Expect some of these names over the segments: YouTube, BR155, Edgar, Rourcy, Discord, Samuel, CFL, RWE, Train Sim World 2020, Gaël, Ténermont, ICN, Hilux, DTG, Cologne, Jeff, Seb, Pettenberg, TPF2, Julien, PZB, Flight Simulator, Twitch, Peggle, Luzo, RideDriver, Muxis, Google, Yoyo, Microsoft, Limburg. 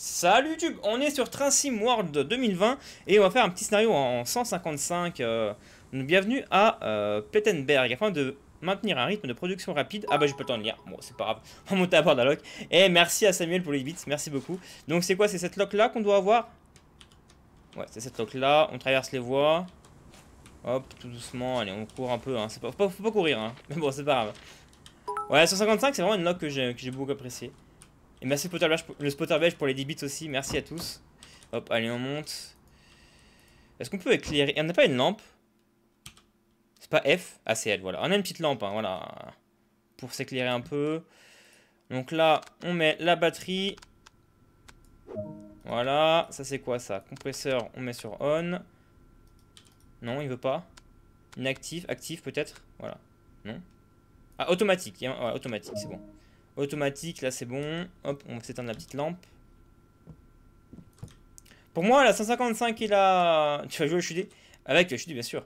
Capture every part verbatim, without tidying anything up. Salut YouTube, on est sur Train Sim World deux mille vingt et on va faire un petit scénario en cent cinquante-cinq. Euh, bienvenue à euh, Pettenberg, afin de maintenir un rythme de production rapide. Ah bah j'ai pas le temps de lire, bon c'est pas grave, on monte à bord de la loc. Et merci à Samuel pour les bits, merci beaucoup. Donc c'est quoi, c'est cette loc là qu'on doit avoir? Ouais, c'est cette loc là, on traverse les voies. Hop, tout doucement, allez on court un peu, hein. Pas, faut, pas, faut pas courir, hein. Mais bon c'est pas grave. Ouais, cent cinquante-cinq c'est vraiment une loc que j'ai beaucoup appréciée. Et merci le spotter belge pour les dix bits aussi, merci à tous. Hop, allez, on monte. Est-ce qu'on peut éclairer? On n'a pas une lampe? C'est pas F? Ah, c'est L, voilà. On a une petite lampe, hein, voilà. Pour s'éclairer un peu. Donc là, on met la batterie. Voilà, ça c'est quoi ça? Compresseur, on met sur on. Non, il veut pas. Inactif, actif peut-être? Voilà. Non. Ah, automatique. Ouais, automatique, c'est bon. Automatique, là c'est bon. Hop, on s'éteint la petite lampe. Pour moi, la cent cinquante-cinq et la... Tu vas jouer au H U D? Avec le H U D, bien sûr.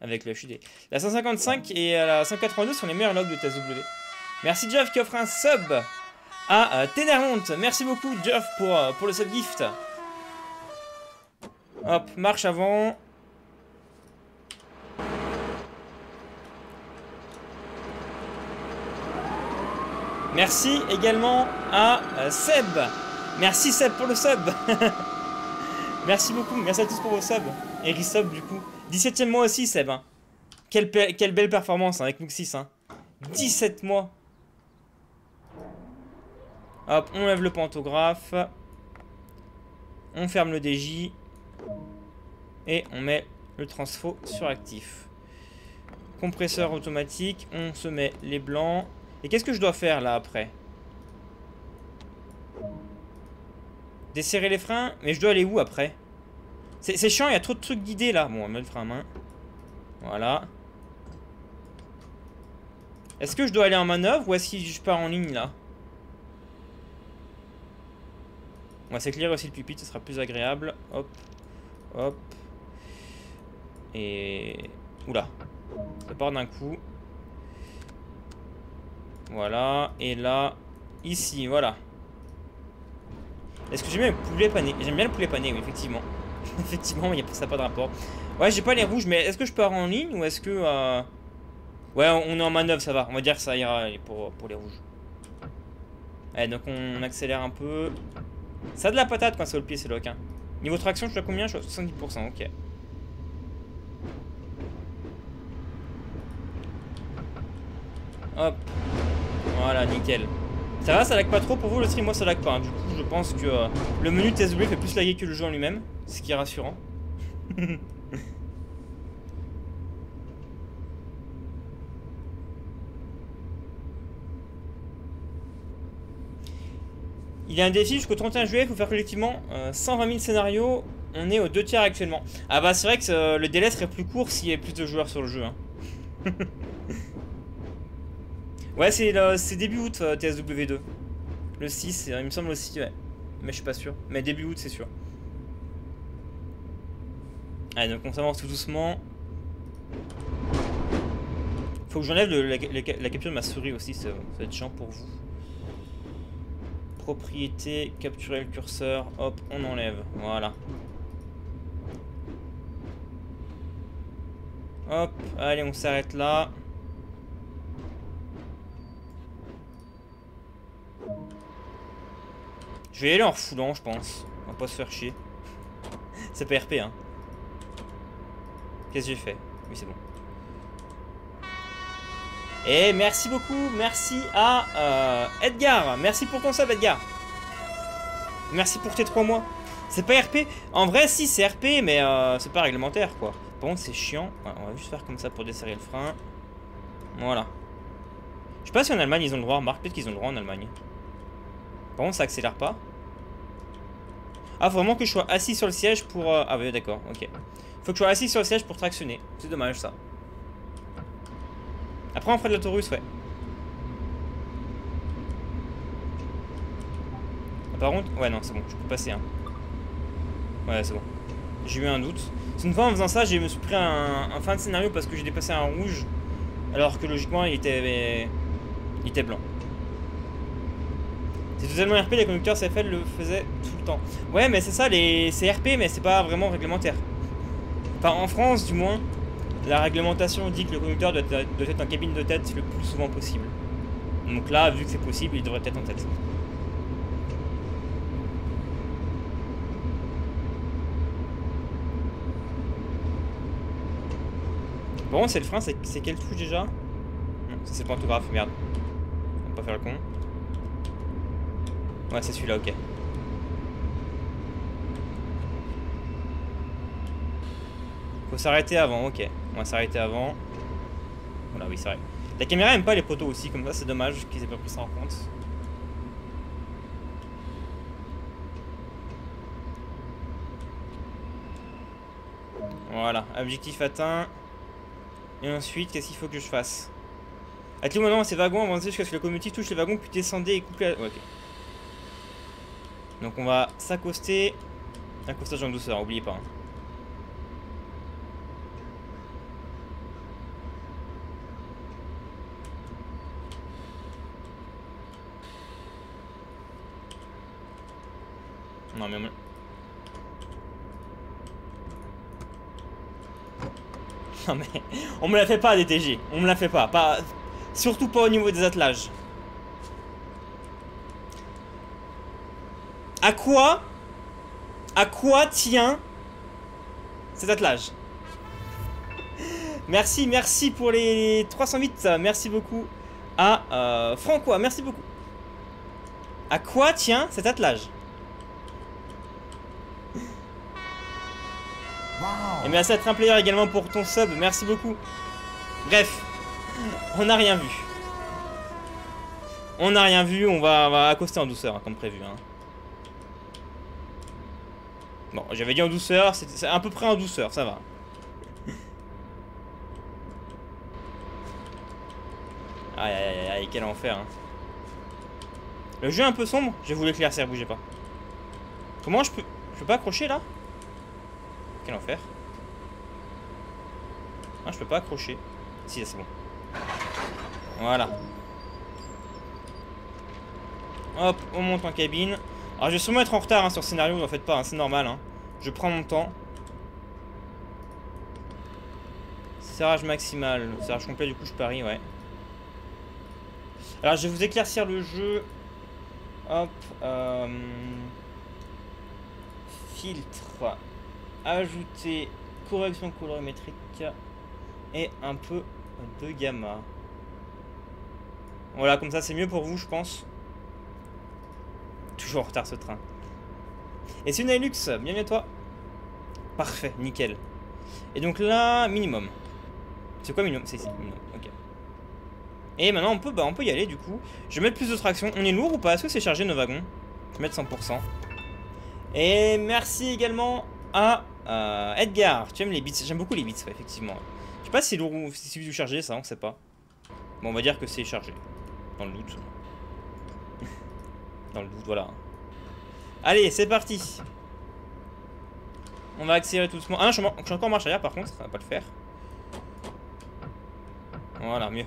Avec le H U D. La cent cinquante-cinq et la cent quatre-vingt-deux sont les meilleures logs de T S W. Merci Jeff qui offre un sub à euh, Ténermont. Merci beaucoup Jeff pour, euh, pour le sub gift. Hop, marche avant. Merci également à euh, Seb. Merci Seb pour le sub. Merci beaucoup. Merci à tous pour vos subs. Et resub du coup. dix-septième mois aussi Seb. Hein. Quelle, quelle belle performance hein, avec Muxis. Hein. dix-sept mois. Hop, on lève le pantographe. On ferme le D J. Et on met le transfo sur actif. Compresseur automatique. On se met les blancs. Et qu'est-ce que je dois faire là après? Desserrer les freins? Mais je dois aller où après? C'est chiant, il y a trop de trucs guidés là. Bon, on met le frein à main. Voilà. Est-ce que je dois aller en manœuvre ou est-ce que je pars en ligne là? On va s'éclairer aussi le pupitre, ce sera plus agréable. Hop, hop. Et... Oula. Ça part d'un coup. Voilà, et là, ici, voilà. Est-ce que j'aime bien le poulet pané? J'aime bien le poulet pané, oui, effectivement. Effectivement, y a, ça n'a pas de rapport. Ouais, j'ai pas les rouges, mais est-ce que je pars en ligne ou est-ce que... Euh... Ouais, on est en manœuvre, ça va. On va dire que ça ira pour, pour les rouges. Allez, donc on accélère un peu. Ça a de la patate quand c'est au pied, c'est lock. Hein. Niveau traction, je suis à combien? Je suis à soixante-dix pour cent, ok. Hop. Voilà, nickel. Ça va, ça lag pas trop pour vous le stream? Moi ça lag pas, hein. Du coup je pense que euh, le menu T S W fait plus laguer que le jeu en lui-même. Ce qui est rassurant. Il y a un défi jusqu'au trente et un juillet, il faut faire collectivement euh, cent vingt mille scénarios. On est aux deux tiers actuellement. Ah bah c'est vrai que euh, le délai serait plus court s'il y avait plus de joueurs sur le jeu, hein. Ouais, c'est début août euh, T S W deux. Le six, il me semble aussi, ouais. Mais je suis pas sûr. Mais début août, c'est sûr. Allez, donc on s'avance tout doucement. Faut que j'enlève la, la, la capture de ma souris aussi, ça, ça va être chiant pour vous. Propriété, capturer le curseur. Hop, on enlève. Voilà. Hop, allez, on s'arrête là. Je vais y aller en refoulant, je pense. On va pas se faire chier. C'est pas R P, hein. Qu'est-ce que j'ai fait? Oui, c'est bon. Et merci beaucoup. Merci à euh, Edgar. Merci pour ton sub, Edgar. Merci pour tes trois mois. C'est pas R P. En vrai, si, c'est R P, mais euh, c'est pas réglementaire, quoi. Par contre, c'est chiant. Ouais, on va juste faire comme ça pour desserrer le frein. Voilà. Je sais pas si en Allemagne, ils ont le droit. Remarque, peut-être qu'ils ont le droit en Allemagne. Par contre, ça accélère pas. Ah, faut vraiment que je sois assis sur le siège pour... Euh... Ah oui, d'accord, ok. Faut que je sois assis sur le siège pour tractionner. C'est dommage, ça. Après, on fera de l'autoroute, ouais. Ah, par contre... Ouais, non, c'est bon, je peux passer, hein. Ouais, c'est bon. J'ai eu un doute. C'est une fois, en faisant ça, j'ai me suis pris un, un fin de scénario parce que j'ai dépassé un rouge. Alors que, logiquement, il était... Il était blanc. C'est totalement R P, les conducteurs C F L le faisaient tout le temps. Ouais, mais c'est ça, les... c'est R P, mais c'est pas vraiment réglementaire. Enfin, en France, du moins, la réglementation dit que le conducteur doit être en cabine de tête le plus souvent possible. Donc là, vu que c'est possible, il devrait être en tête. Bon, c'est le frein, c'est quelle touche déjà? Non, ça c'est le pantographe, merde. On va pas faire le con. Ouais, c'est celui-là, ok. Faut s'arrêter avant, ok. On va s'arrêter avant. Voilà, oui, c'est vrai. La caméra aime pas les poteaux aussi, comme ça, c'est dommage qu'ils aient pas pris ça en compte. Voilà, objectif atteint. Et ensuite, qu'est-ce qu'il faut que je fasse? À tout moment, ces wagons, avancez jusqu'à ce que le locomotive touche les wagons, puis descendez et coupez. La... Ouais, okay. Donc on va s'accoster. Accostage en douceur, n'oubliez pas. Hein. Non mais... Non mais, on me la fait pas D T G, on me la fait pas, pas, surtout pas au niveau des attelages. À quoi, à quoi tient cet attelage? Merci, merci pour les trois cent huit, merci beaucoup à euh, François, merci beaucoup. À quoi tient cet attelage? Et merci à Trainplayer également pour ton sub, merci beaucoup. Bref, on n'a rien vu. On n'a rien vu, on va, on va accoster en douceur, hein, comme prévu. Hein. Bon, j'avais dit en douceur, c'est à peu près en douceur, ça va. Aïe, aïe, aïe, aïe, quel enfer. Hein. Le jeu est un peu sombre, je vais vous l'éclaircir, bougez pas. Comment je peux... Je peux pas accrocher là? Quel enfer. Ah, je peux pas accrocher. Si, c'est bon. Voilà. Hop, on monte en cabine. Alors, je vais sûrement être en retard hein, sur le scénario, vous en faites pas, hein, c'est normal. Hein. Je prends mon temps. Serrage maximal, serrage complet, du coup, je parie, ouais. Alors, je vais vous éclaircir le jeu. Hop. Euh... Filtre. Ajouter correction colorimétrique et un peu de gamma. Voilà, comme ça c'est mieux pour vous, je pense. Toujours en retard ce train. Et c'est une Hilux, bienvenue à toi. Parfait, nickel. Et donc là, minimum. C'est quoi minimum? C'est ici, minimum, ok. Et maintenant on peut, bah, on peut y aller du coup. Je vais mettre plus de traction. On est lourd ou pas? Est-ce que c'est chargé nos wagons? Je vais mettre cent pour cent. Et merci également à euh, Edgar. Tu aimes les bits? J'aime beaucoup les bits, ouais, effectivement. Je sais pas si c'est lourd ou si c'est chargé, ça, on sait pas. Bon, on va dire que c'est chargé. Dans le doute. Dans le doute, voilà. Allez, c'est parti. On va accélérer tout doucement. Ah non, je suis encore en marche arrière par contre, ça va pas le faire. Voilà, mieux.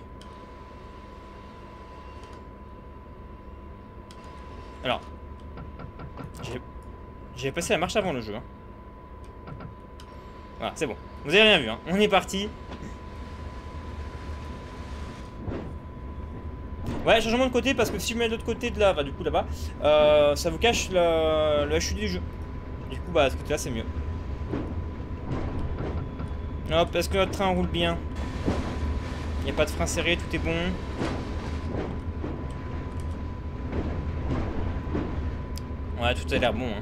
Alors. J'ai passé la marche avant le jeu. Hein. Voilà, c'est bon. Vous avez rien vu, hein. On est parti. Ouais, changement de côté parce que si je mets de l'autre côté de là, bah du coup là-bas, euh, ça vous cache le, le H U du jeu. Du coup, bah à ce côté-là, c'est mieux. Hop, est-ce que notre train roule bien? Il n'y a pas de frein serré, tout est bon. Ouais, tout a l'air bon. Hein.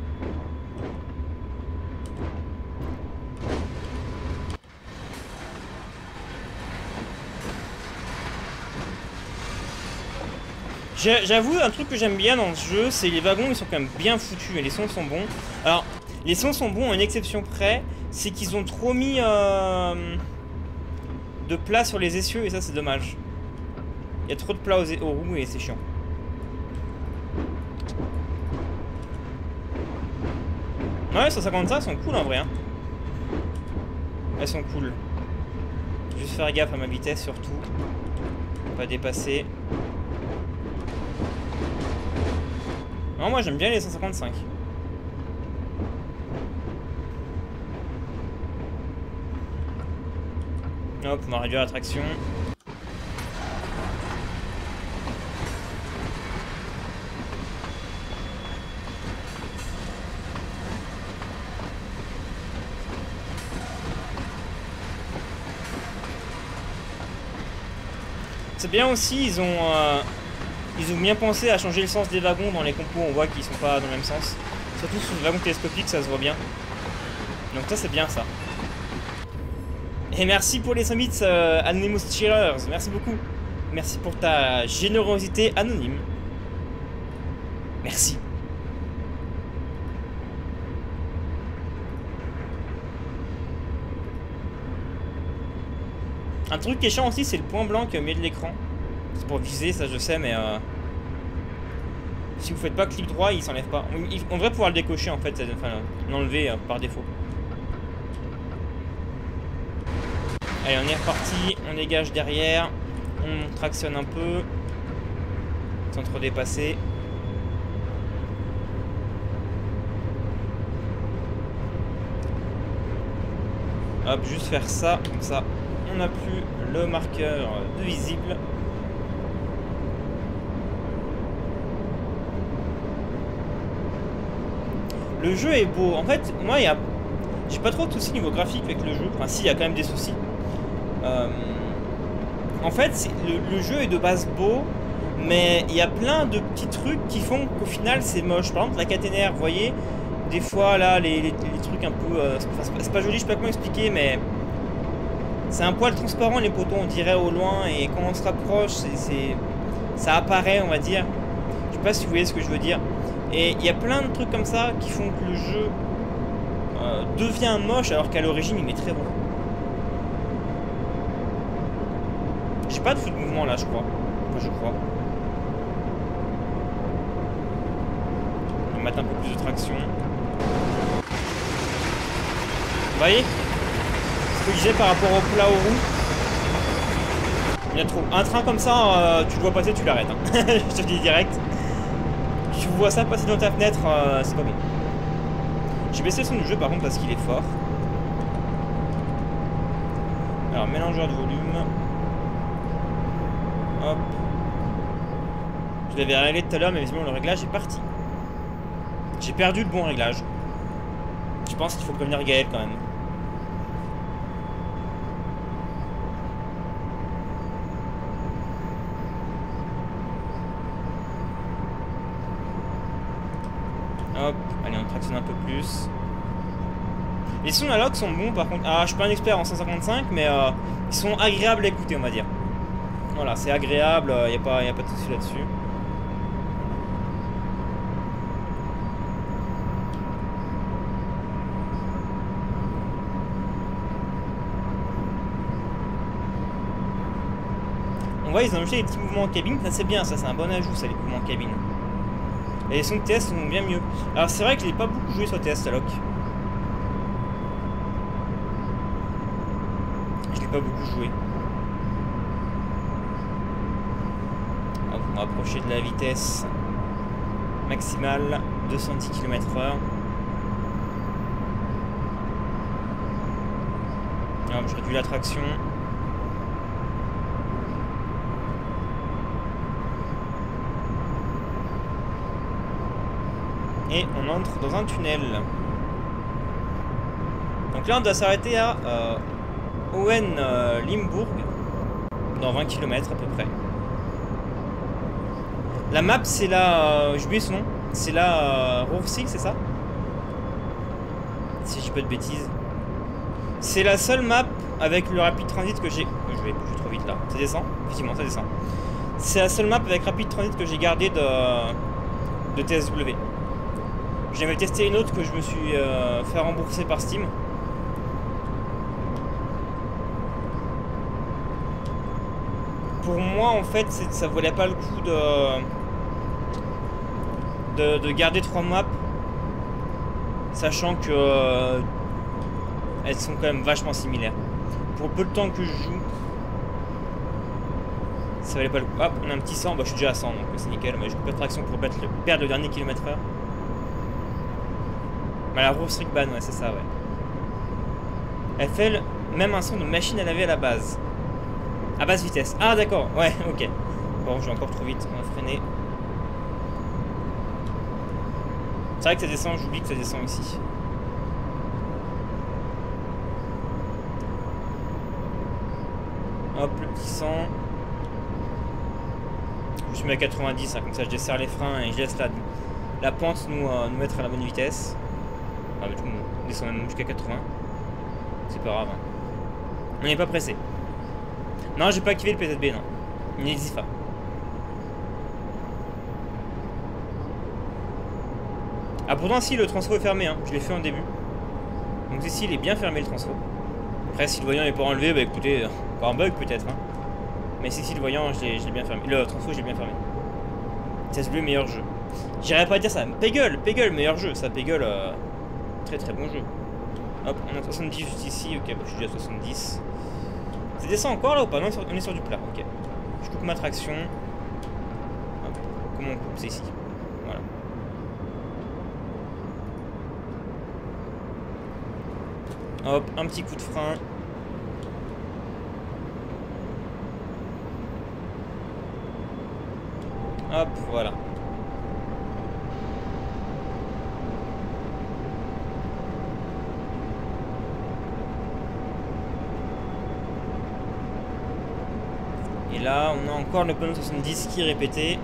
J'avoue, un truc que j'aime bien dans ce jeu, c'est les wagons, ils sont quand même bien foutus et les sons sont bons. Alors, les sons sont bons à une exception près, c'est qu'ils ont trop mis euh, de plat sur les essieux et ça c'est dommage. Il y a trop de plat aux, aux roues et c'est chiant. Ouais, cent cinquante-cinq, elles sont cool en vrai. Hein. Elles sont cool. Juste faire gaffe à ma vitesse surtout. Pas dépasser. Non, moi j'aime bien les cent cinquante-cinq. Hop, on va réduire la traction. C'est bien aussi, ils ont, euh, ils ont bien pensé à changer le sens des wagons dans les compos, on voit qu'ils sont pas dans le même sens. Surtout sur le wagon télescopique, ça se voit bien. Donc ça, c'est bien ça. Et merci pour les cent bits, euh, Anonymous Cheerers, merci beaucoup. Merci pour ta générosité anonyme. Merci. Un truc qui est chiant aussi, c'est le point blanc qui est au milieu de l'écran. C'est pour viser, ça je sais, mais euh, si vous faites pas clic droit, il s'enlève pas. On, on devrait pouvoir le décocher en fait, enfin l'enlever euh, par défaut. Allez, on est reparti, on dégage derrière, on tractionne un peu, sans trop dépasser. Hop, juste faire ça, comme ça. On n'a plus le marqueur de visible. Le jeu est beau. En fait, moi, il y a... j'ai pas trop de soucis niveau graphique avec le jeu. Enfin, si, il y a quand même des soucis. Euh... En fait, le, le jeu est de base beau, mais il y a plein de petits trucs qui font qu'au final, c'est moche. Par exemple, la caténaire, vous voyez, des fois, là, les, les, les trucs un peu... Euh... Enfin, c'est pas joli, je sais pas comment expliquer, mais... C'est un poil transparent les poteaux, on dirait au loin, et quand on se rapproche, c'est, c'est, ça apparaît, on va dire. Je sais pas si vous voyez ce que je veux dire. Et il y a plein de trucs comme ça qui font que le jeu euh, devient moche, alors qu'à l'origine, il est très bon. J'ai pas de fou de mouvement là, je crois. Enfin, je crois. On va mettre un peu plus de traction. Vous voyez ? Par rapport au plat aux roues, il y a trop. Un train comme ça, euh, tu le vois passer, tu l'arrêtes. Hein. Je te dis direct. Tu vois ça passer dans ta fenêtre, euh, c'est pas bon. J'ai baissé le son du jeu par contre parce qu'il est fort. Alors, mélangeur de volume. Hop. Je l'avais réglé tout à l'heure, mais visiblement le réglage est parti. J'ai perdu le bon réglage. Je pense qu'il faut prévenir Gaël quand même. Hop, allez, on tractionne un peu plus. Les sons analogues sont bons par contre. Ah, je suis pas un expert en cent cinquante-cinq, mais euh, ils sont agréables à écouter, on va dire. Voilà, c'est agréable, il n'y a pas, y a pas de souci là-dessus. On voit, ils ont ajouté des petits mouvements en cabine. Ça, c'est bien, ça, c'est un bon ajout, ça, les mouvements en cabine. Et les sons de T S sont bien mieux. Alors c'est vrai que je n'ai pas beaucoup joué sur T S, la loc. Je l'ai pas beaucoup joué. Hop, on va approcher de la vitesse maximale, deux cent dix kilomètres heure. Hop, je réduis la traction. Et on entre dans un tunnel. Donc là on doit s'arrêter à euh, Owen euh, Limburg dans vingt kilomètres à peu près. La map c'est la... Euh, j'ai oublié son nom. C'est la euh, Rourcy, c'est ça? Si j'ai pas de bêtises. C'est la seule map avec le rapid transit que j'ai... Je vais plus trop vite là. Ça descend. Effectivement ça descend. C'est la seule map avec rapid transit que j'ai gardée de, de T S W. J'avais testé une autre que je me suis euh, fait rembourser par Steam. Pour moi, en fait, ça valait pas le coup de, de, de garder trois maps, sachant que euh, elles sont quand même vachement similaires. Pour peu de temps que je joue, Ça valait pas le coup. Hop, on a un petit cent. Bah, je suis déjà à cent, donc c'est nickel. Mais je coupe la traction pour battre le, perdre le dernier kilomètre heure. Bah, la Rourcy ban, ouais, c'est ça, ouais. Elle fait le même un son de machine à laver à la base. À basse vitesse. Ah, d'accord, ouais, ok. Bon, je vais encore trop vite. On va freiner. C'est vrai que ça descend, j'oublie que ça descend ici. Hop, le petit sang. Je suis mis à quatre-vingt-dix, hein, comme ça je desserre les freins et je laisse la, la pente nous, euh, nous mettre à la bonne vitesse. Ah, mais du coup, on descend même jusqu'à quatre-vingts. C'est pas grave. Hein. On n'est pas pressé. Non, j'ai pas activé le P Z B, non. Il n'existe pas. Ah, pourtant, si, le transfo est fermé, hein. Je l'ai fait en début. Donc, ici, il est bien fermé le transfo. Après, si le voyant n'est pas enlevé, bah écoutez, par un bug peut-être. Hein. Mais si, si, le voyant, je l'ai bien fermé. Le transfo, je l'ai bien fermé. C'est le meilleur jeu. J'irais pas dire ça. Peggle, Peggle, meilleur jeu. Ça, Peggle, euh, très très bon jeu. Hop, on est à soixante-dix juste ici. Ok, bah, je suis déjà à soixante-dix. Ça descend encore là ou pas? Non, on est sur du plat. Ok. Je coupe ma traction. Hop. Comment on coupe? C'est ici. Voilà. Hop, un petit coup de frein. Hop, voilà. Et là, on a encore le panneau soixante-dix qui est répété.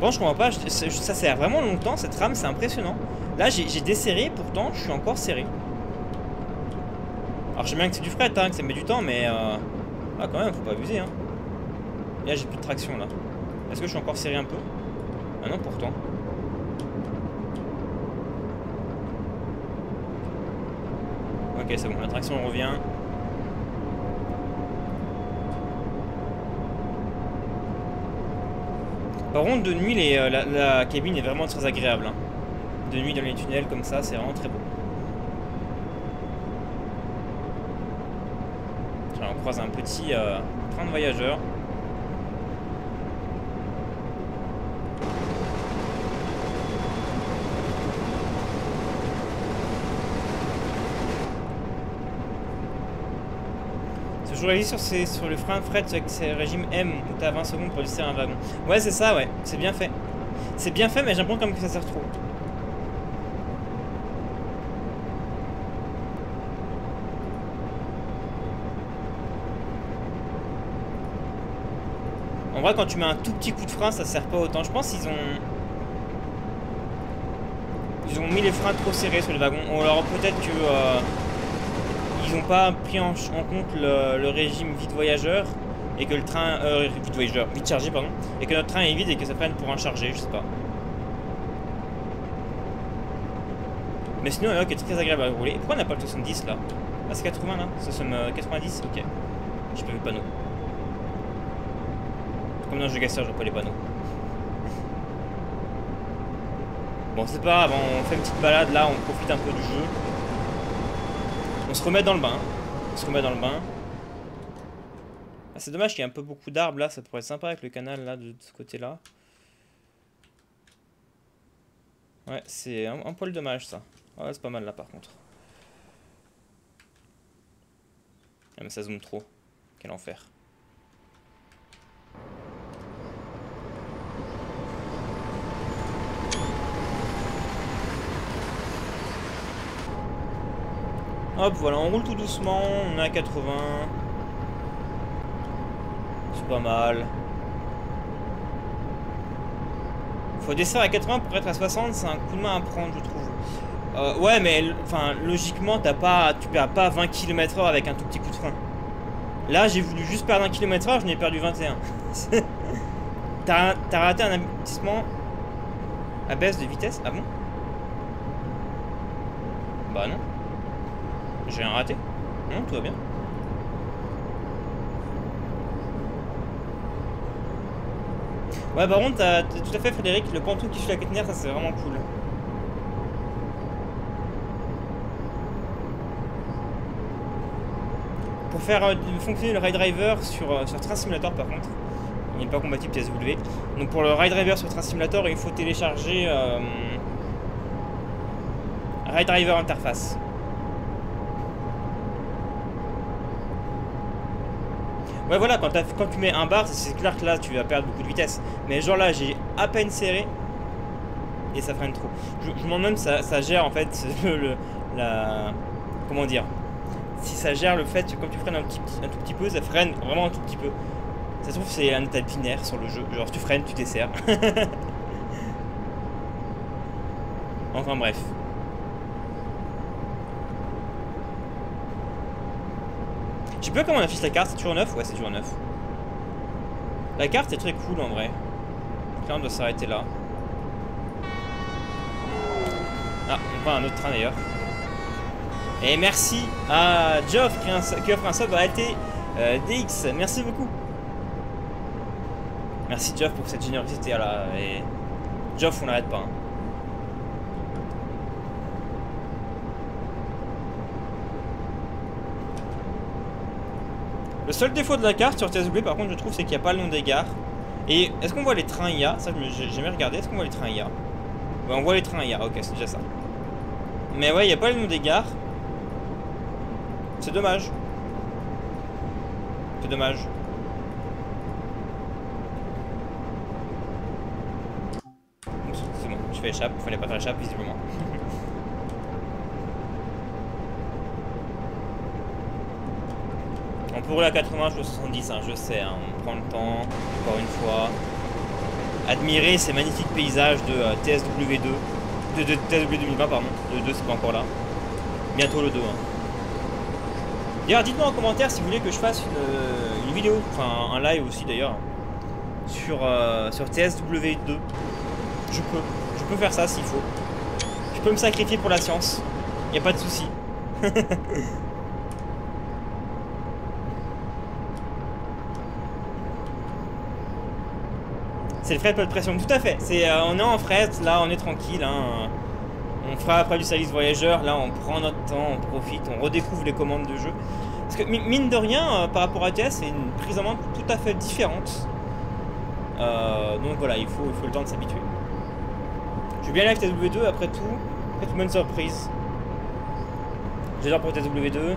Bon, je comprends pas, je, ça, ça sert vraiment longtemps cette rame, c'est impressionnant. Là, j'ai desserré, pourtant, je suis encore serré. Alors, j'aime bien que c'est du fret, hein, que ça met du temps, mais... Euh... Ah, quand même, faut pas abuser, hein. Là, j'ai plus de traction, là. Est-ce que je suis encore serré un peu? Ah non, pourtant. Ok, c'est bon, la traction revient. Par contre, de nuit, les, la, la cabine est vraiment très agréable. Hein. De nuit, dans les tunnels, comme ça, c'est vraiment très beau. Un petit euh, train de voyageurs. Ce jour réalise sur, ces, sur le frein fret avec ses régimes M où t'as vingt secondes pour laisser un wagon. Ouais, c'est ça, ouais, c'est bien fait. C'est bien fait, mais j'ai l'impression quand même que ça sert trop. En vrai, quand tu mets un tout petit coup de frein, ça sert pas autant. Je pense qu'ils ont... Ils ont mis les freins trop serrés sur les wagons. Ou alors peut-être que euh, ils n'ont pas pris en, en compte le, le régime vide voyageur et que le train... Euh, vide voyageur, vide chargé, pardon. Et que notre train est vide et que ça prenne pour un chargé, je sais pas. Mais sinon, il y a un qui est très agréable à rouler. Pourquoi on n'a pas le soixante-dix là? Ah, c'est quatre-vingts là? Ça somme quatre-vingt-dix? Ok. J'ai pas vu le panneau. Comme dans le jeu Gasser, je vois pas les panneaux. Bon, c'est pas grave, on fait une petite balade là, on profite un peu du jeu. On se remet dans le bain. On se remet dans le bain. Ah, c'est dommage qu'il y ait un peu beaucoup d'arbres là, ça pourrait être sympa avec le canal là, de, de ce côté là. Ouais, c'est un, un poil dommage ça. Ouais, c'est pas mal là par contre. Ah, mais ça zoome trop. Quel enfer. Hop, voilà, on roule tout doucement, on est à quatre-vingts. C'est pas mal. Faut descendre à quatre-vingts pour être à soixante, c'est un coup de main à prendre, je trouve. Euh, ouais, mais enfin, logiquement, t'as pas, tu perds pas vingt kilomètres heure avec un tout petit coup de frein. Là, j'ai voulu juste perdre un kilomètre heure, je n'ai perdu vingt et un. T'as raté un aboutissement à baisse de vitesse? Ah bon? Bah non. J'ai rien raté. Non, tout va bien. Ouais, par contre, t'as tout à fait, Frédéric, le pantou qui suit la caténaire, ça c'est vraiment cool. Pour faire euh, fonctionner le RideDriver sur, euh, sur Train Simulator, par contre, il n'est pas compatible T S W. Donc pour le RideDriver sur Train Simulator, il faut télécharger euh, RideDriver Interface. Ouais, voilà, quand, quand tu mets un bar, c'est clair que là tu vas perdre beaucoup de vitesse. Mais genre là, j'ai à peine serré et ça freine trop. Je, je m'en demande, ça, ça gère en fait le, le, la. Comment dire? Si ça gère le fait que comme tu freines un, petit, un tout petit peu, ça freine vraiment un tout petit peu. Ça se trouve, c'est un état binaire sur le jeu. Genre, tu freines, tu desserres. Enfin, bref. Je sais pas comment on affiche la carte, c'est toujours neuf? Ouais, c'est toujours neuf. La carte est très cool en vrai. Là, on doit s'arrêter là. Ah, on prend un autre train d'ailleurs. Et merci à Jeff qui offre un sub à A T D X. Merci beaucoup. Merci Jeff pour cette générosité là. Et Jeff, on n'arrête pas. Hein. Le seul défaut de la carte sur T S W par contre, je trouve, c'est qu'il n'y a pas le nom des gares. Et est-ce qu'on voit les trains I A? Ça, j'ai jamais regardé. Est-ce qu'on voit les trains I A? Ouais, on voit les trains I A. Ok, c'est déjà ça. Mais ouais, il n'y a pas le nom des gares. C'est dommage. C'est dommage. C'est bon, je fais échappe. Fallait pas faire échappe, visiblement. On peut rouler à quatre-vingts, je soixante-dix, hein, je sais, hein, on prend le temps, encore une fois. Admirer ces magnifiques paysages de euh, T S W deux, de, de T S W deux mille vingt, pardon, le deux c'est pas encore là. Bientôt le deux. Hein. D'ailleurs, dites-moi en commentaire si vous voulez que je fasse une, une vidéo, enfin un live aussi d'ailleurs, sur, euh, sur T S W deux. Je peux, je peux faire ça s'il faut. Je peux me sacrifier pour la science, il n'y a pas de souci. C'est le fret, pas de pression, tout à fait. C'est, euh, on est en fret, là on est tranquille. Hein. On fera après du service voyageur, là on prend notre temps, on profite, on redécouvre les commandes de jeu. Parce que mine de rien, euh, par rapport à T S, c'est une prise en main tout à fait différente. Euh, donc voilà, il faut, il faut le temps de s'habituer. Je vais bien live T S W deux après tout. Après tout, bonne surprise. J'adore pour T S W deux.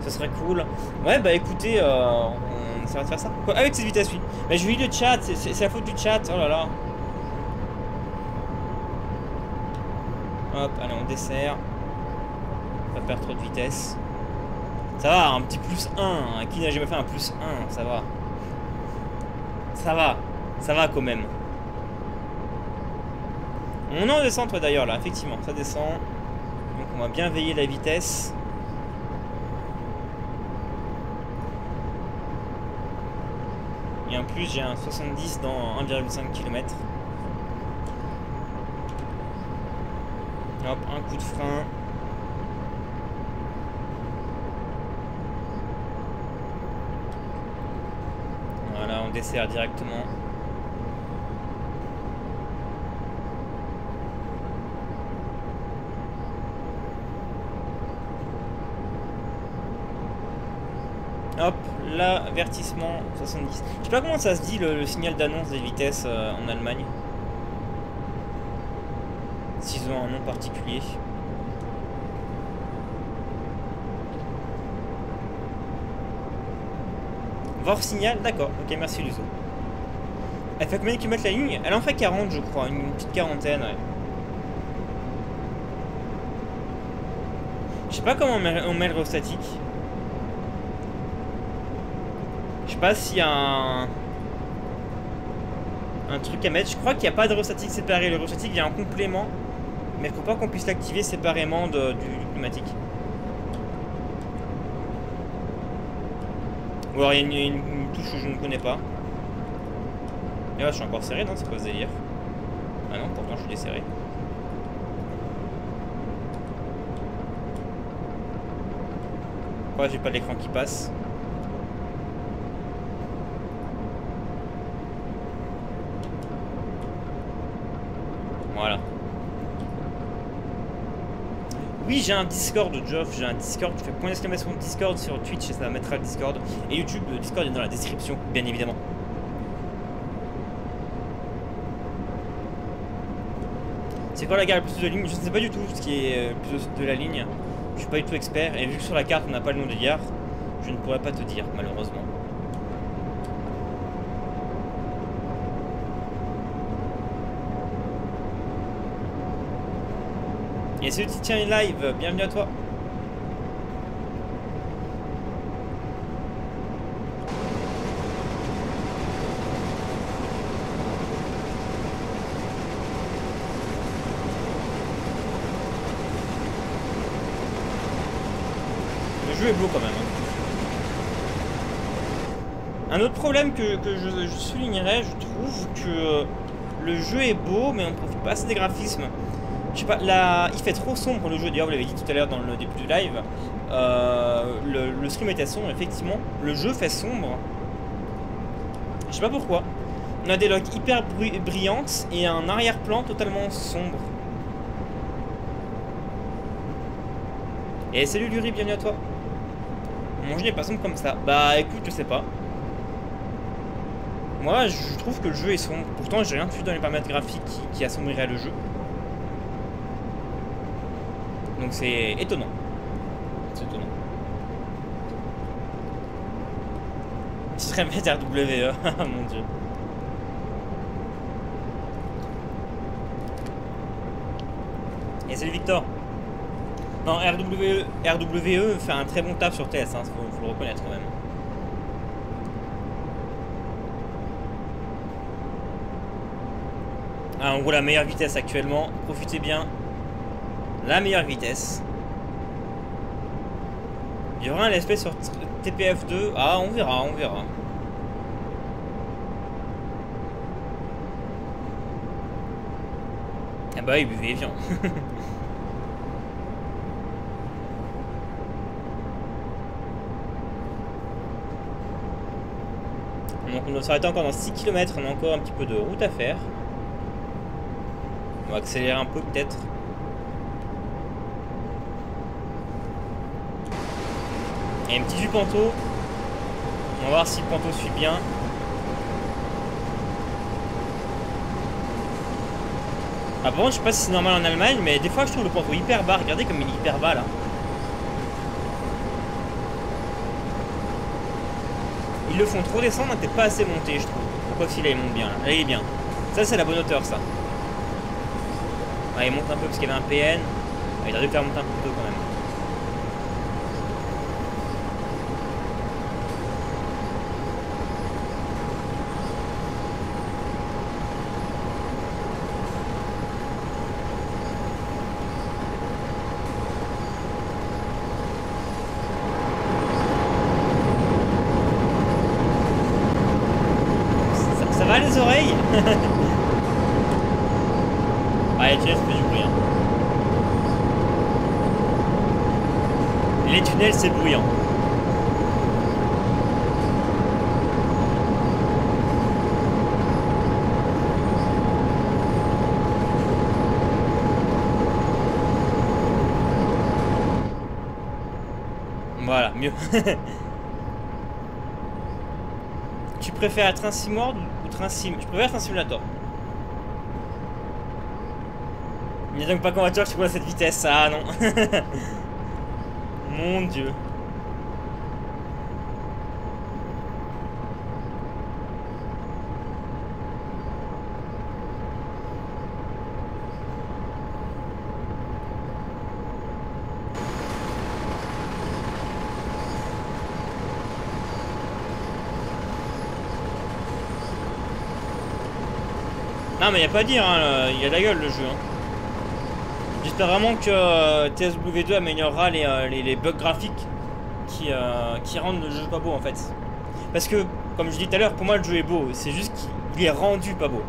Ça serait cool. Ouais, bah écoutez, euh, on... ça va te faire ça quoi, avec cette vitesse, oui. Mais je lis le chat, c'est la faute du chat. Oh là là. Hop, allez, on dessert. Pas perdre trop de vitesse. Ça va, un petit plus un. Hein. Qui n'a jamais fait un plus un? Ça va. Ça va. Ça va quand même. On est en descente d'ailleurs là, effectivement. Ça descend. Donc on va bien veiller la vitesse. Et en plus, j'ai un soixante-dix dans un virgule cinq kilomètres. Hop, un coup de frein. Voilà, on dessert directement. Hop, l'avertissement soixante-dix. Je sais pas comment ça se dit le, le signal d'annonce des vitesses euh, en Allemagne. S'ils ont un nom particulier. Voir signal, d'accord. Ok, merci Luzo. Elle fait combien de kilomètres la ligne? Elle en fait quarante, je crois. Une, une petite quarantaine, ouais. Je sais pas comment on met, on met le statique. Je sais pas s'il y a un... un truc à mettre. Je crois qu'il n'y a pas de restatique séparé. Le restatique, il y a un complément, mais il ne faut pas qu'on puisse l'activer séparément de, du, du pneumatique. Ou alors il y a une, une, une touche que je ne connais pas. Et là, je suis encore serré, non? C'est quoi ce délire? Ah non, pourtant je suis desserré. Pourquoi j'ai pas l'écran qui passe? Oui, j'ai un Discord, Geoff, j'ai un Discord. Tu fais point d'exclamation Discord sur Twitch et ça mettra le Discord. Et YouTube, le Discord est dans la description, bien évidemment. C'est quoi la gare le plus de la ligne? Je ne sais pas du tout ce qui est plus de la ligne. Je suis pas du tout expert. Et vu que sur la carte, on n'a pas le nom de gare, je ne pourrais pas te dire, malheureusement. Et salut Titien Live, bienvenue à toi. Le jeu est beau quand même. Un autre problème que, que je, je soulignerais, je trouve que le jeu est beau, mais on ne profite pas assez des graphismes. Je sais pas, là, il fait trop sombre le jeu, d'ailleurs vous l'avez dit tout à l'heure dans le début du live, euh, le, le stream était sombre, effectivement, le jeu fait sombre, je sais pas pourquoi, on a des logs hyper brillantes et un arrière-plan totalement sombre. Et salut Luri, bienvenue à toi. Mon jeu n'est pas sombre comme ça, bah écoute je sais pas. Moi je trouve que le jeu est sombre, pourtant j'ai rien vu dans les paramètres graphiques qui, qui assombrirait le jeu. Donc c'est étonnant. C'est étonnant. Je serais bête R W E, mon dieu. Et salut Victor. Non, R W E, R W E fait un très bon taf sur T S, hein, faut, faut le reconnaître quand même. Ah, en gros la meilleure vitesse actuellement, profitez bien. La meilleure vitesse. Il y aura un L S P sur T P F deux. Ah, on verra, on verra. Ah bah, il buvait bien. Donc, on doit s'arrêter encore dans six kilomètres. On a encore un petit peu de route à faire. On va accélérer un peu, peut-être. Il y a un petit jus panto. On va voir si le panto suit bien. Ah, par contre, je sais pas si c'est normal en Allemagne, mais des fois je trouve le panto hyper bas. Regardez comme il est hyper bas là. Ils le font trop descendre, t'es pas assez monté, je trouve. Pourquoi que si là il monte bien là. Là il est bien. Ça, c'est la bonne hauteur ça. Ah, il monte un peu parce qu'il y avait un P N. Ah, il a dû faire monter un peu quand même. Voilà, mieux. Tu préfères Train Sim World ou Train Sim? Je préfère Train Simulator. Il n'y a donc pas convoiture, je suis à cette vitesse. Ah non. Mon dieu. Non mais y a pas à dire, hein, y a de la gueule le jeu. Hein. J'espère vraiment que euh, T S W deux améliorera les, euh, les, les bugs graphiques qui, euh, qui rendent le jeu pas beau en fait. Parce que, comme je dis tout à l'heure, pour moi le jeu est beau, c'est juste qu'il est rendu pas beau.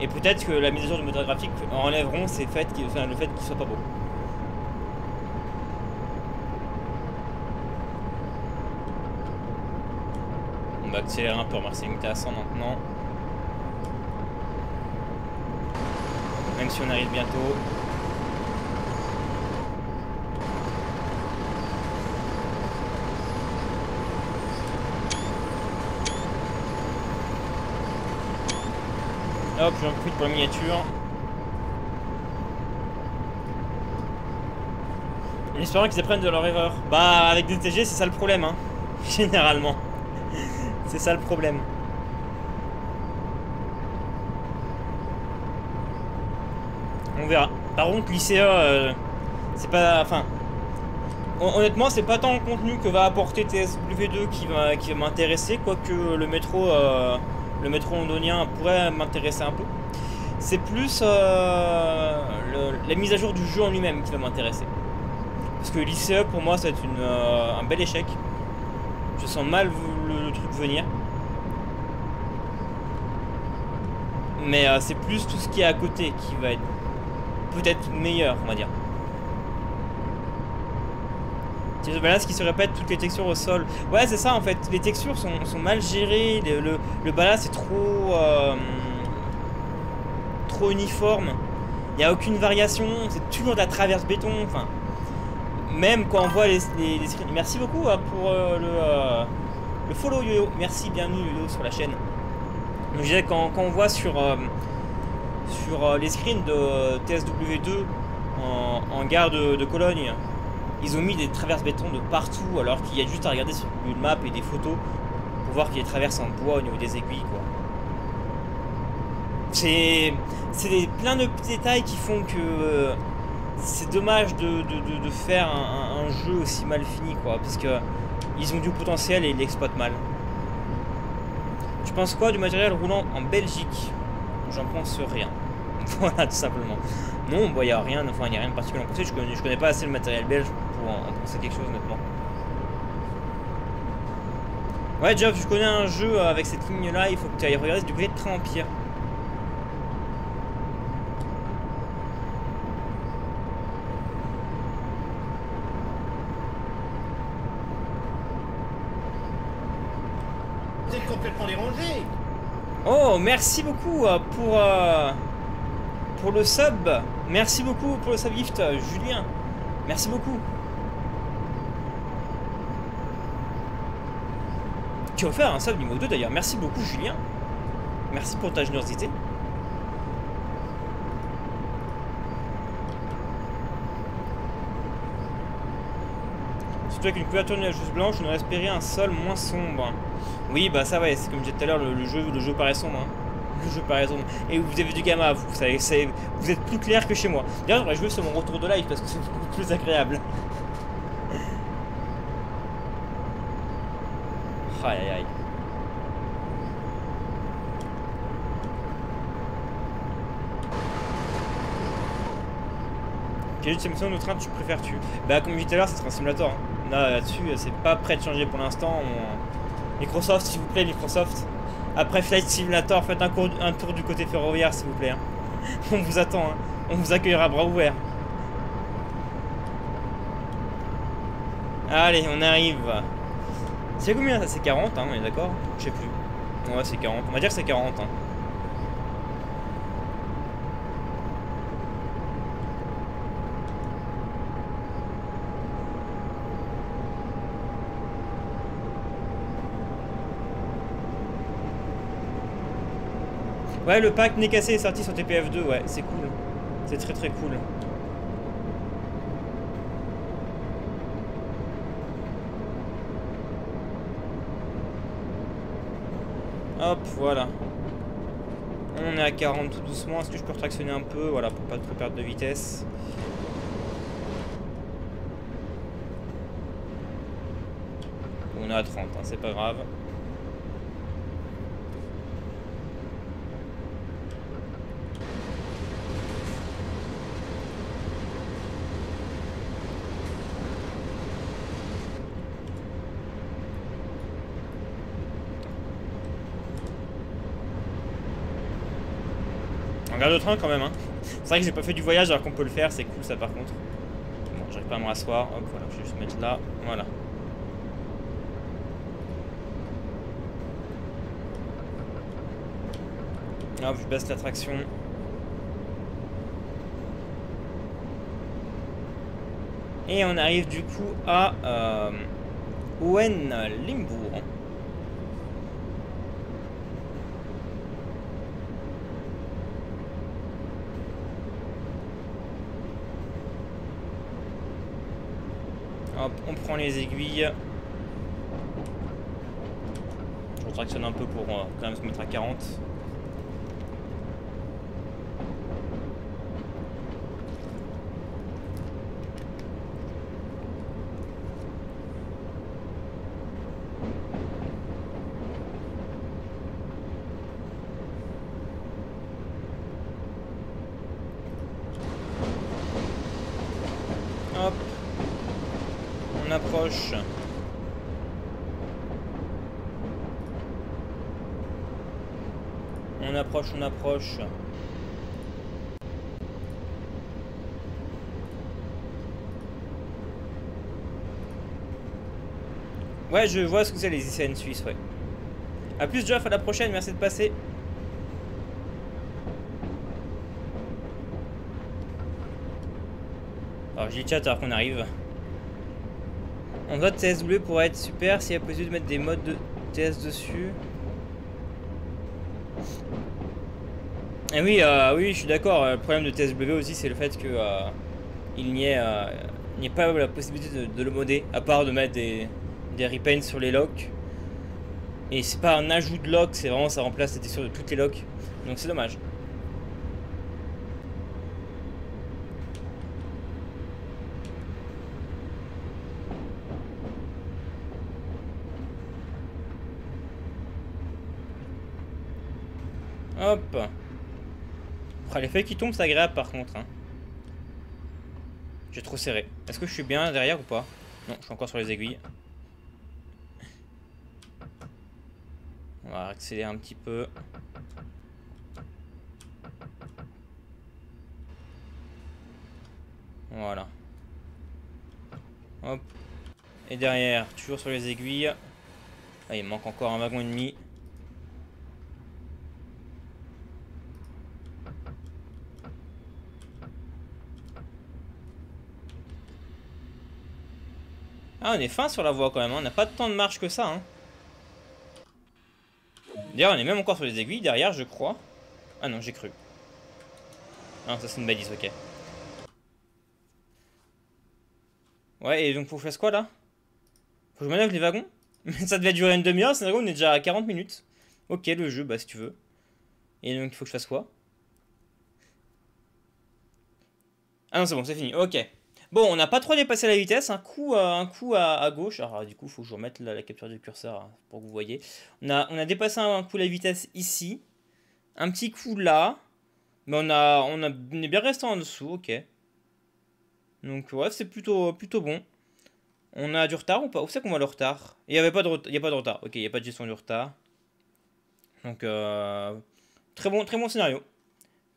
Et peut-être que la mise à jour du moteur graphique enlèveront ces faits, enfin, le fait qu'il soit pas beau. On va accélérer un peu, remercier une cent maintenant. Même si on arrive bientôt. Hop, j'en profite pour la miniature. En espérant qu'ils apprennent de leur erreur. Bah, avec des T G, c'est ça le problème, hein. Généralement. C'est ça le problème. On verra. Par contre, l'I C A, euh, c'est pas... Enfin... Honnêtement, c'est pas tant le contenu que va apporter T S W deux qui va, qui va m'intéresser, quoique le métro, euh, le métro londonien pourrait m'intéresser un peu. C'est plus euh, le, la mise à jour du jeu en lui-même qui va m'intéresser. Parce que l'I C E pour moi, ça va être une, euh, un bel échec. Je sens mal le, le truc venir. Mais euh, c'est plus tout ce qui est à côté qui va être peut-être meilleur, on va dire. C'est balance qui se répète, toutes les textures au sol. Ouais, c'est ça en fait. Les textures sont, sont mal gérées. Le, le, le balance est trop euh, trop uniforme. Il n'y a aucune variation. C'est toujours de la traverse béton. Enfin, même quand on voit les, les, les screens. Merci beaucoup hein, pour euh, le, euh, le follow Yoyo. Merci, bienvenue Yoyo sur la chaîne. Donc, je disais, quand, quand on voit sur, euh, sur euh, les screens de euh, T S W deux en, en gare de, de Cologne. Ils ont mis des traverses béton de partout alors qu'il y a juste à regarder sur Google Maps et des photos pour voir qu'il y a des traverses en bois au niveau des aiguilles quoi. C'est plein de petits détails qui font que euh, c'est dommage de, de, de, de faire un, un jeu aussi mal fini quoi, parce que ils ont du potentiel et ils l'exploitent mal. Tu penses quoi du matériel roulant en Belgique? J'en pense rien. Voilà, tout simplement. Non, bah, il n'y a rien, enfin, il n'y a rien de particulier en conseil. Je connais, je connais pas assez le matériel belge pour en, en penser quelque chose, honnêtement. Ouais, Jeff, je connais un jeu avec cette ligne-là. Il faut que tu ailles regarder du côté de train en pierre. Vous êtes complètement dérangé. Oh, merci beaucoup pour... Euh... pour le sub, merci beaucoup pour le sub gift, Julien, merci beaucoup. Tu as offert un sub niveau deux d'ailleurs, merci beaucoup Julien, merci pour ta générosité. Surtout avec une couverture juste blanche, on aurait espéré un sol moins sombre. Oui, bah ça va, ouais, c'est comme je disais tout à l'heure, le, le jeu, le jeu paraît sombre. Hein. Je par exemple, et vous avez du gamma, vous savez, vous êtes plus clair que chez moi. D'ailleurs, j'aurais joué sur mon retour de live parce que c'est beaucoup plus agréable. Aïe aïe aïe. Quelle émission de train tu préfères-tu? Bah, comme je disais tout à l'heure, c'est Train Simulator. Hein. Là-dessus, là c'est pas prêt de changer pour l'instant. On... Microsoft, s'il vous plaît, Microsoft. Après Flight Simulator, faites un, cours, un tour du côté ferroviaire, s'il vous plaît. Hein. On vous attend, hein. On vous accueillera bras ouverts. Allez, on arrive. C'est combien ça? C'est quarante, hein, on est d'accord? Je sais plus. Ouais, c'est quarante. On va dire que c'est quarante. Hein. Ouais, le pack nez cassé est sorti sur T P F deux, ouais, c'est cool. C'est très très cool. Hop, voilà. On est à quarante tout doucement. Est-ce que je peux tractionner un peu? Voilà, pour pas trop perdre de vitesse. On est à trente, hein, c'est pas grave. Regarde le train quand même hein. C'est vrai que j'ai pas fait du voyage alors qu'on peut le faire, c'est cool ça par contre. Bon, j'arrive pas à me rasseoir. Hop, voilà, je vais juste mettre là. Voilà. Hop, je baisse la traction. Et on arrive du coup à euh, Owen Limbourg. Hop, on prend les aiguilles. Je tractionne un peu pour euh, quand même se mettre à quarante. On approche, on approche. Ouais, je vois ce que c'est les I C N suisses, ouais. A plus Jeff, à la prochaine, merci de passer. Alors j'ai dit chat alors qu'on arrive. On vote T S W pour être super s'il y a possible de mettre des modes de T S dessus. Et oui, euh, oui, je suis d'accord. Le problème de T S W aussi, c'est le fait que euh, il n'y ait, euh, ait pas la possibilité de, de le modder, à part de mettre des, des repaints sur les locks. Et c'est pas un ajout de lock, c'est vraiment ça remplace la texture de toutes les locks. Donc c'est dommage. Hop. Ah, les feuilles qui tombent, c'est agréable par contre. Hein. J'ai trop serré. Est-ce que je suis bien derrière ou pas? Non, je suis encore sur les aiguilles. On va accélérer un petit peu. Voilà. Hop. Et derrière, toujours sur les aiguilles. Ah, il manque encore un wagon et demi. Ah, on est fin sur la voie quand même, hein. On n'a pas tant de marche que ça. Hein. D'ailleurs, on est même encore sur les aiguilles derrière, je crois. Ah non, j'ai cru. Ah, ça c'est une balise, ok. Ouais, et donc faut que je fasse quoi là? Faut que je manœuvre les wagons? Ça devait durer une demi-heure, c'est on est déjà à quarante minutes. Ok, le jeu, bah si tu veux. Et donc il faut que je fasse quoi? Ah non, c'est bon, c'est fini, ok. Bon, on n'a pas trop dépassé la vitesse, un coup, à, un coup à, à gauche, alors du coup il faut que je remette la, la capture du curseur pour que vous voyez. On a, on a dépassé un, un coup la vitesse ici, un petit coup là, mais on, a, on, a, on est bien resté en dessous, ok. Donc ouais, c'est plutôt, plutôt bon. On a du retard ou pas? Où c'est qu'on voit le retard? Il n'y avait pas de, il y a pas de retard, ok, il n'y a pas de gestion du retard. Donc euh, très bon, très bon scénario.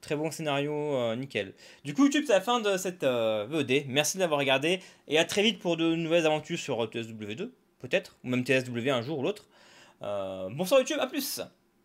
Très bon scénario, euh, nickel. Du coup, YouTube, c'est la fin de cette euh, V O D. Merci de l'avoir regardé. Et à très vite pour de nouvelles aventures sur T S W deux, peut-être. Ou même T S W un jour ou l'autre. Euh, bonsoir YouTube, à plus!